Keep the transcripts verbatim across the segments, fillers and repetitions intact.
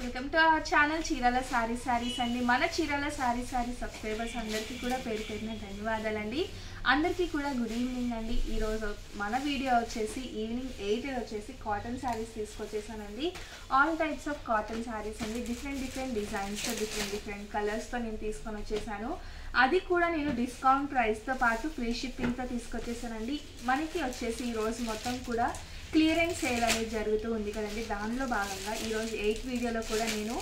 Welcome to our channel Chirala sari saris అండి। మన Chirala sorry sorry subscribers అందరికీ కూడా పేరు పేరున ధన్యవాదాలండి। అందరికీ కూడా గుడ్ ఈవినింగ్ అండి। ఈ రోజు మన వీడియో వచ్చేసి ఈవినింగ్ ఎయిట్ వచ్చేసి కాటన్ సారీస్ తీసుకొచ్చేసానండి। All types of cotton saris అండి, డిఫరెంట్ డిఫరెంట్ డిజైన్స్ తో డిఫరెంట్ డిఫరెంట్ కలర్స్ తో నేను తీసుకొని వచ్చేసాను। అది కూడా నేను డిస్కౌంట్ ప్రైస్ తో పాటు ఫ్రీ షిప్పింగ్ తో తీసుకొచ్చేసానండి। మనకి వచ్చేసి ఈ రోజు మొత్తం కూడా క్లియరెన్స్ సేల్ అనేది జరుగుతూ ఉంది కదండి, దానిలో భాగంగా ఈరోజు ఎయిట్ వీడియోలో కూడా నేను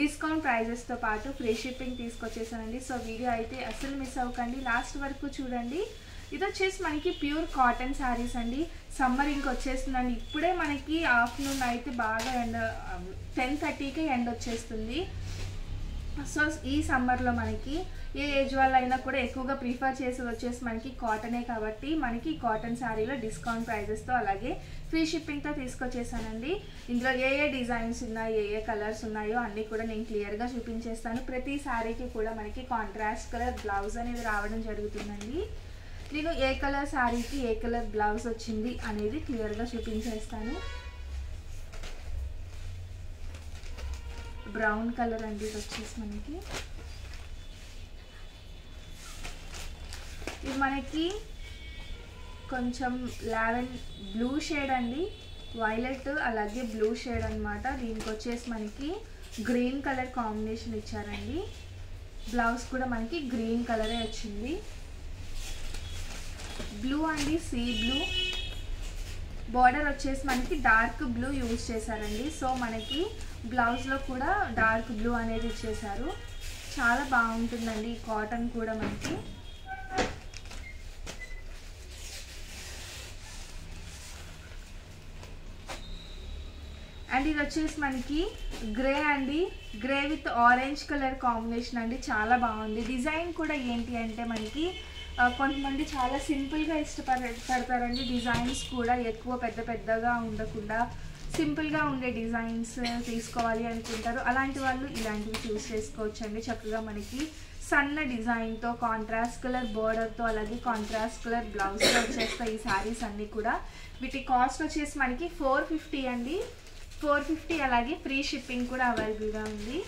డిస్కౌంట్ ప్రైజెస్తో పాటు ఫ్రీ షిప్పింగ్ తీసుకొచ్చేసానండి। సో వీడియో అయితే అస్సలు మిస్ అవ్వకండి, లాస్ట్ వరకు చూడండి। ఇది వచ్చేసి మనకి ప్యూర్ కాటన్ శారీస్ అండి। సమ్మర్ ఇంకొచ్చేస్తుందండి, ఇప్పుడే మనకి ఆఫ్టర్నూన్ అయితే బాగా ఎండ, టెన్ థర్టీకే ఎండ వచ్చేస్తుంది। సో ఈ సమ్మర్లో మనకి ఏ ఏజ్ వాళ్ళైనా కూడా ఎక్కువగా ప్రిఫర్ చేసేది వచ్చేసి మనకి కాటనే, కాబట్టి మనకి కాటన్ శారీలో డిస్కౌంట్ ప్రైజెస్తో అలాగే ఫ్రీ షిప్పింగ్తో తీసుకొచ్చేసానండి। ఇందులో ఏ ఏ డిజైన్స్ ఉన్నాయో ఏ ఏ కలర్స్ ఉన్నాయో అన్నీ కూడా నేను క్లియర్గా చూపించేస్తాను। ప్రతి శారీకి కూడా మనకి కాంట్రాస్ట్ కలర్ బ్లౌజ్ అనేది రావడం జరుగుతుందండి। నేను ఏ కలర్ శారీకి ఏ కలర్ బ్లౌజ్ వచ్చింది అనేది క్లియర్గా చూపించేస్తాను। బ్రౌన్ కలర్ అండి వచ్చేసి మనకి, ఇది మనకి కొంచెం లావెండ్ బ్లూ షేడ్ అండి, వైలెట్ అలాగే బ్లూ షేడ్ అనమాట। దీనికి వచ్చేసి మనకి గ్రీన్ కలర్ కాంబినేషన్ ఇచ్చారండి, బ్లౌజ్ కూడా మనకి గ్రీన్ కలరే వచ్చింది। బ్లూ అండి, సీ బ్లూ, బార్డర్ వచ్చేసి మనకి డార్క్ బ్లూ యూజ్ చేశారండి। సో మనకి బ్లౌజ్లో కూడా డార్క్ బ్లూ అనేది ఇచ్చేసారు, చాలా బాగుంటుందండి ఈ కాటన్ కూడా మనకి। అండ్ ఇది వచ్చేసి మనకి గ్రే అండి, grey with orange colour combination అండి, చాలా బాగుంది। డిజైన్ కూడా ఏంటి అంటే మనకి కొంతమంది చాలా సింపుల్గా ఇష్టపడతారండి డిజైన్స్ కూడా, ఎక్కువ పెద్ద పెద్దగా ఉండకుండా సింపుల్గా ఉండే డిజైన్స్ తీసుకోవాలి అనుకుంటారు, అలాంటి వాళ్ళు ఇలాంటివి చూస్ చేసుకోవచ్చండి చక్కగా। మనకి సన్న డిజైన్తో కాంట్రాస్ట్ కలర్ బోర్డర్తో అలాగే కాంట్రాస్ట్ కలర్ బ్లౌజ్తో వచ్చేస్తాయి ఈ శారీస్ అన్నీ కూడా। వీటి కాస్ట్ వచ్చేసి మనకి ఫోర్ ఫిఫ్టీ అండి, ఫోర్ ఫిఫ్టీ అలాగే ఫ్రీ షిప్పింగ్ కూడా అవైలబుల్గా ఉంది।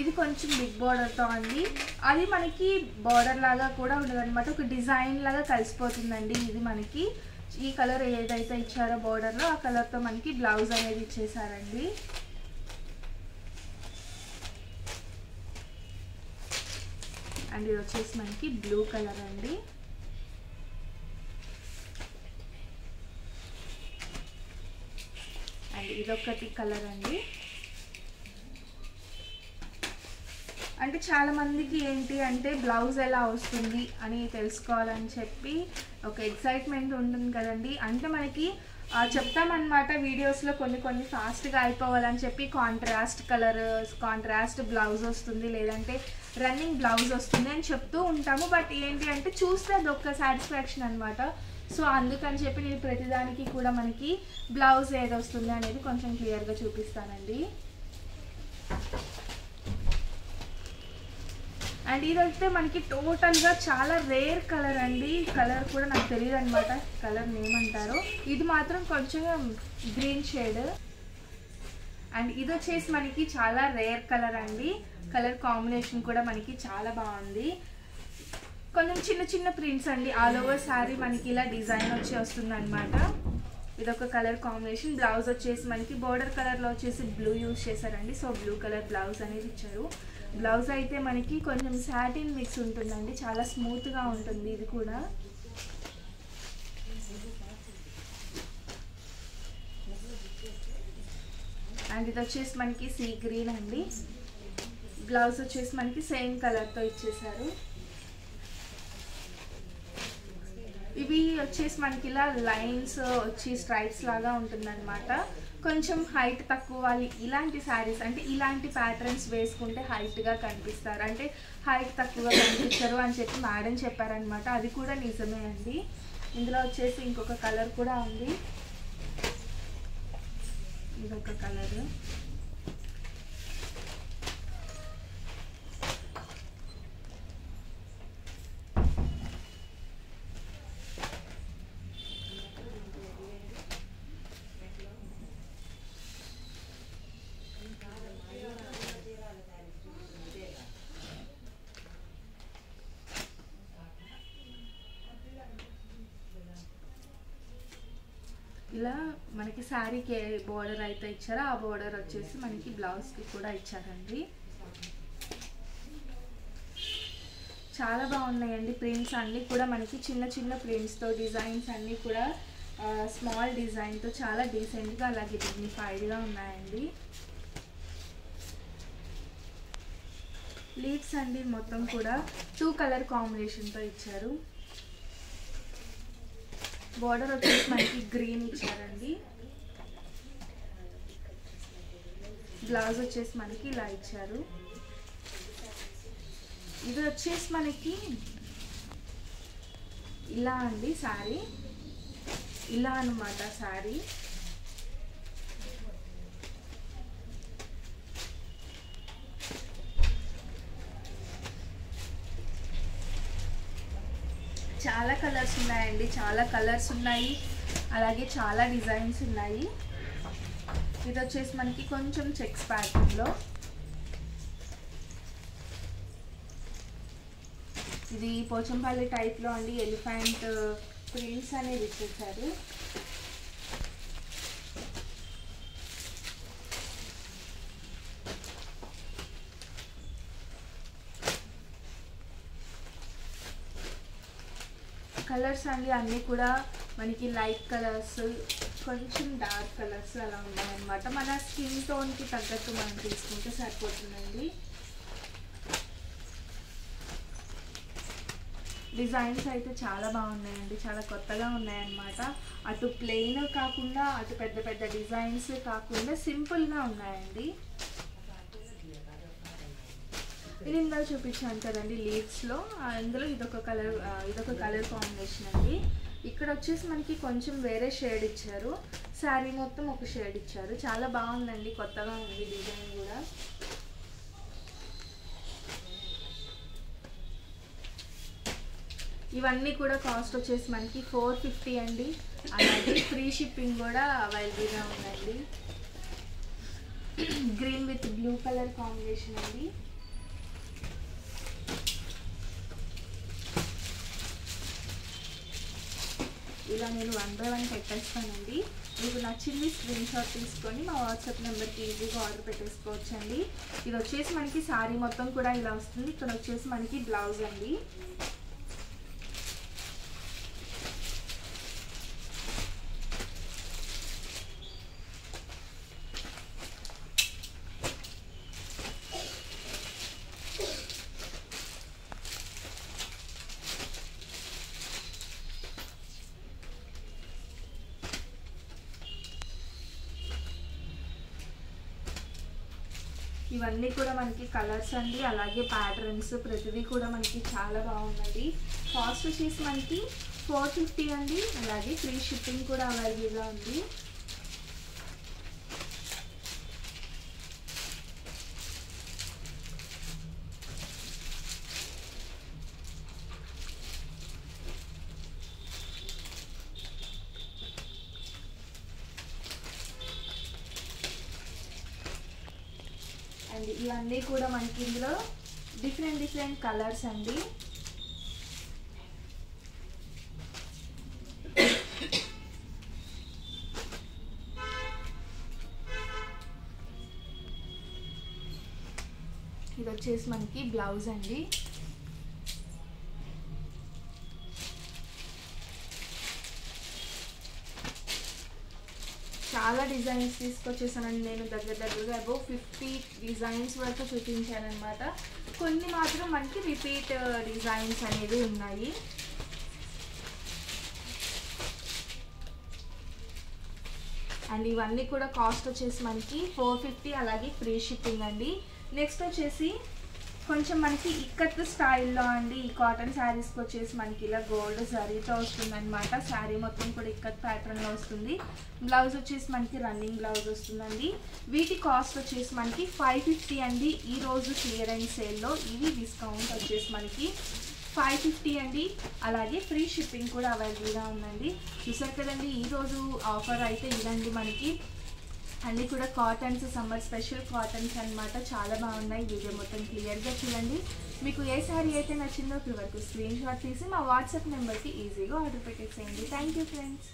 ఇది కొంచెం బిగ్ బోర్డర్తో అండి, అది మనకి బోర్డర్ లాగా కూడా ఉండదన్నమాట, ఒక డిజైన్ లాగా కలిసిపోతుందండి। ఇది మనకి ఈ కలర్ ఏదైతే ఇచ్చారో బోర్డర్లో ఆ కలర్తో మనకి బ్లౌజ్ అనేది ఇచ్చేసారండి। అండ్ ఇది వచ్చేసి మనకి బ్లూ కలర్ అండి, అండ్ ఇదొకటి కలర్ అండి। అంటే చాలామందికి ఏంటి అంటే బ్లౌజ్ ఎలా వస్తుంది అని తెలుసుకోవాలని చెప్పి ఒక ఎక్సైట్మెంట్ ఉంటుంది కదండి, అంటే మనకి చెప్తామన్నమాట వీడియోస్లో కొన్ని కొన్ని ఫాస్ట్గా అయిపోవాలని చెప్పి కాంట్రాస్ట్ కలర్ కాంట్రాస్ట్ బ్లౌజ్ వస్తుంది లేదంటే రన్నింగ్ బ్లౌజ్ వస్తుంది అని చెప్తూ ఉంటాము, బట్ ఏంటి అంటే చూస్తే అది ఒక్క సాటిస్ఫాక్షన్ అనమాట। సో అందుకని చెప్పి నేను ప్రతిదానికి కూడా మనకి బ్లౌజ్ ఏది వస్తుంది అనేది కొంచెం క్లియర్గా చూపిస్తానండి। అండ్ ఇదైతే మనకి టోటల్గా చాలా రేర్ కలర్ అండి, కలర్ కూడా నాకు తెలియదు అనమాట కలర్ నేమంటారో, ఇది మాత్రం కొంచెం గ్రీన్ షేడ్। అండ్ ఇది వచ్చేసి మనకి చాలా రేర్ కలర్ అండి, కలర్ కాంబినేషన్ కూడా మనకి చాలా బాగుంది। కొంచెం చిన్న చిన్న ప్రింట్స్ అండి, ఆల్ ఓవర్ శారీ మనకి ఇలా డిజైన్ వచ్చి వస్తుంది అనమాట। ఇదొక కలర్ కాంబినేషన్, బ్లౌజ్ వచ్చేసి మనకి బోర్డర్ కలర్లో వచ్చేసి బ్లూ యూజ్ చేశారండి, సో బ్లూ కలర్ బ్లౌజ్ అనేది ఇచ్చారు। బ్లౌజ్ అయితే మనకి కొంచెం సాటిన్ మిక్స్ ఉంటుందండి, చాలా స్మూత్గా ఉంటుంది ఇది కూడా। అండ్ ఇది వచ్చేసి మనకి సీ గ్రీన్ అండి, బ్లౌజ్ వచ్చేసి మనకి సేమ్ కలర్తో ఇచ్చేసారు। ఇవి వచ్చేసి మనకి ఇలా లైన్స్ వచ్చి స్ట్రైప్స్ లాగా ఉంటుందన్నమాట। కొంచెం హైట్ తక్కువ వాళ్ళు ఇలాంటి శారీస్ అంటే ఇలాంటి ప్యాటర్న్స్ వేసుకుంటే హైట్గా కనిపిస్తారు, అంటే హైట్ తక్కువగా కనిపించరు అని చెప్పి మేడం చెప్పారనమాట, అది కూడా నిజమే అండి। ఇందులో వచ్చేసి ఇంకొక కలర్ కూడా ఉంది, ఇదొక కలర్, ఇలా మనకి సారీ కి బోర్డర్ అయితే ఇచ్చారు ఆ బోర్డర్ వచ్చేసి మనకి బ్లౌజ్ కి కూడా ఇచ్చారండి చాలా బాగున్నాయండి ప్రింట్స్ అన్ని కూడా మనకి చిన్న చిన్న ప్రింట్స్ తో డిజైన్స్ అన్ని కూడా స్మాల్ డిజైన్ తో చాలా డీసెంట్ గా అలాగే డిగ్నిఫైడ్ గా ఉన్నాయండి లీవ్స్ అండి మొత్తం కూడా టూ కలర్ కాంబినేషన్ తో ఇచ్చారు बॉर्डर मन ग्रीन इच्छारंडी ब्लाउज मन की इला इच्छा मन की इला अंडी सारी इला अन्नमाट सारी చాలా కలర్స్ ఉన్నాయండి చాలా కలర్స్ ఉన్నాయి అలాగే చాలా డిజైన్స్ ఉన్నాయి ఇది వచ్చేసి మనకి కొంచెం చెక్స్ ప్యాటర్న్ లో ఇది పోచంపల్లి టైప్ లో అండి ఎలిఫెంట్ ప్రింట్స్ అనేది ఇచ్చారు कलर्स अंडी अभी मन की लाइट कलर्स कोई डार्क कलर्स अला मन स्किन टोन की तगत मन तस्के सरपड़ी डिजाइन्स अच्छे चाला बहुत चाला क्रोत अटू प्लेन का अटू पेद्द पेद्द डिजाइन्स का सिंपल उ इंदा चूप्चा कदमी लीव्स अंदर इदोक कलर इदोक कलर कांबिनेशन अंडी इकड़े मन की कोई वेरे शेड इच्छा सारी मोतम शेड इच्छा चाला बहुत क्रोतगा डिजाइन इवన్నీ కూడా కాస్ట్ వచ్చేసి మనకి फोर फिफ्टी అండి అలాగే ఫ్రీ షిప్పింగ్ కూడా అవైలబుల్ గా ఉందండి green with blue colour combination అండి ఇలా నేను వన్ బై వన్ పెట్టేస్తానండి మీకు నచ్చింది స్క్రీన్ షాట్ తీసుకొని మా వాట్సాప్ నంబర్ కి ఈజీగా ఆర్డర్ పెట్టేసుకోవచ్చండి ఇది వచ్చేసి మనకి సారీ మొత్తం కూడా ఇలా వస్తుంది ఇక్కడ వచ్చేసి మనకి బ్లౌజ్ అండి ఇవన్నీ కూడా మనకి కలర్స్ అండి అలాగే ప్యాటర్న్స్ ప్రతిదీ కూడా మనకి చాలా బాగుంది కాస్ట్ వచ్చేసి మనకి फोर फिफ्टी అండి అలాగే ఫ్రీ షిప్పింగ్ కూడా అవైలబుల్ గా ఉంది ఇవన్నీ కూడా మనకి ఇందులో డిఫరెంట్ డిఫరెంట్ కలర్స్ అండి ఇది వచ్చేసి మనకి బ్లౌజ్ అండి చాలా డిజైన్స్ తీసుకొచ్చేసానండి నేను దగ్గర దగ్గరగా అబౌవ్ फिफ्टी డిజైన్స్ వరకు చూపించాను అన్నమాట కొన్ని మాత్రం మనకి రిపీట్ డిజైన్స్ అనేవి ఉన్నాయి అండ్ ఇవన్నీ కూడా కాస్ట్ వచ్చేసి మనకి फोर फिफ्टी అలాగే ఫ్రీ షిప్పింగ్ అండి నెక్స్ట్ వచ్చేసి కొంచెం మనకి ఇక్కత్ స్టైల్ లో అండి ఈ కాటన్ సారీస్ కి వచ్చేసి మనకి ఇలా గోల్డ్ జరీతో వస్తుందన్నమాట సారీ మొత్తం కూడా ఇక్కత్ ప్యాటర్న్ లో వస్తుంది బ్లౌజ్ వచ్చేసి మనకి రన్నింగ్ బ్లౌజ్ వస్తుందండి వీటి కాస్ట్ వచ్చేసి మనకి फाइव फिफ्टी అండి ఈ రోజు క్లియరెన్స్ సేల్ లో ఇవి డిస్కౌంట్ వచ్చేసి మనకి फाइव फिफ्टी అండి అలాగే ఫ్రీ షిప్పింగ్ కూడా అవైలబుల్ గా ఉందండి చూశారు కదండి ఈ రోజు ఆఫర్ అయితే ఇదండి మనకి అన్నీ కూడా కాటన్స్ సమ్మర్ స్పెషల్ కాటన్స్ అన్నమాట చాలా బాగున్నాయి వీడియో మొత్తం క్లియర్ గా చూడండి మీకు ఏ సారీ అయితే నచ్చిందో ప్రివర్కు స్క్రీన్ షాట్ తీసి మా వాట్సాప్ నెంబర్ కి ఈజీగా ఆర్డర్ పెట్టేయండి థాంక్యూ ఫ్రెండ్స్